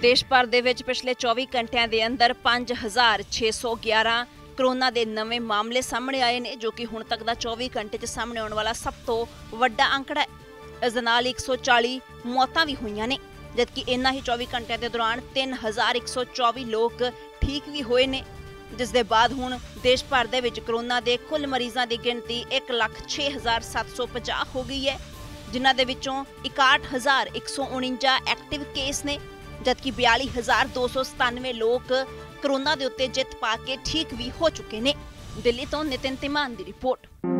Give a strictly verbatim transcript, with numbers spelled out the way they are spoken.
देश भर दे विच पिछले चौबी घंटिया के अंदर पांच हज़ार छे सौ ग्यारह कोरोना के नवे मामले सामने आए हैं, जो कि हुण तक का चौबी घंटे च सामने आने वाला सब तो वड्डा आंकड़ा है। इस नाल एक सौ चाली मौतां भी हुई ने, जबकि इन्हां ही चौबी घंटिया के दौरान तीन हज़ार एक सौ चौबी लोग ठीक भी होए ने, जिस दे बाद हुण देश भर दे विच कोरोना के कुल मरीजों की गिणती एक लख छे हज़ार सत्त सौ पचास हो गई है, जिन्हां दे विचों इकाहठ हज़ार एक सौ उणंजा एक्टिव केस ने, जबकि बयाली हज़ार दो सौ सतानवे लोग कोरोना के उत्ते जित पा के ठीक भी हो चुके हैं। दिल्ली तो नितिन तिमान की रिपोर्ट।